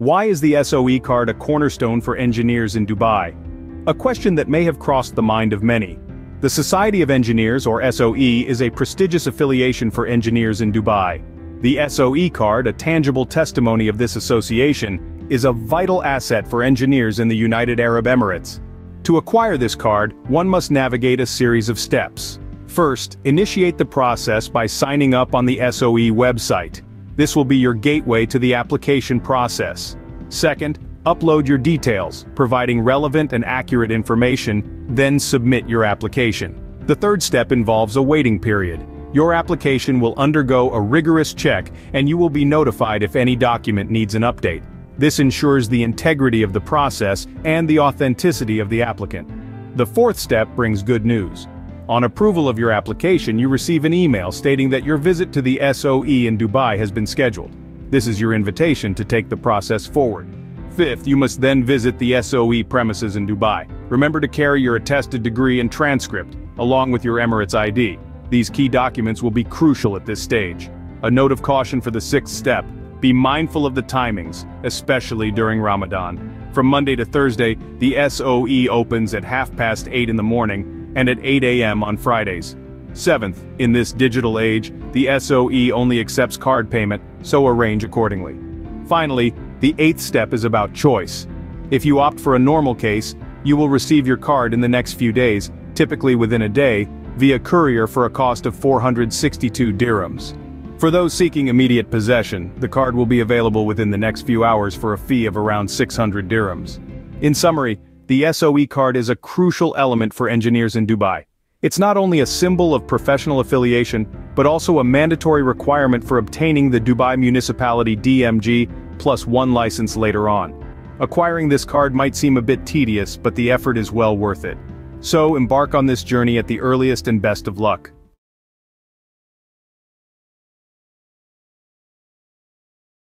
Why is the SOE card a cornerstone for engineers in Dubai? A question that may have crossed the mind of many. The Society of Engineers, or SOE, is a prestigious affiliation for engineers in Dubai. The SOE card, a tangible testimony of this association, is a vital asset for engineers in the United Arab Emirates. To acquire this card, one must navigate a series of steps. First, initiate the process by signing up on the SOE website. This will be your gateway to the application process. Second, upload your details, providing relevant and accurate information, then submit your application. The third step involves a waiting period. Your application will undergo a rigorous check, and you will be notified if any document needs an update. This ensures the integrity of the process and the authenticity of the applicant. The fourth step brings good news. On approval of your application, you receive an email stating that your visit to the SOE in Dubai has been scheduled. This is your invitation to take the process forward. Fifth, you must then visit the SOE premises in Dubai. Remember to carry your attested degree and transcript, along with your Emirates ID. These key documents will be crucial at this stage. A note of caution for the sixth step: be mindful of the timings, especially during Ramadan. From Monday to Thursday, the SOE opens at 8:30 in the morning, and at 8 a.m. on Fridays. Seventh, in this digital age, the SOE only accepts card payment, so arrange accordingly. Finally, the eighth step is about choice. If you opt for a normal case, you will receive your card in the next few days, typically within a day, via courier for a cost of 462 dirhams. For those seeking immediate possession, the card will be available within the next few hours for a fee of around 600 dirhams. In summary, the SOE card is a crucial element for engineers in Dubai. It's not only a symbol of professional affiliation, but also a mandatory requirement for obtaining the Dubai Municipality DMG+1 license later on. Acquiring this card might seem a bit tedious, but the effort is well worth it. So embark on this journey at the earliest and best of luck.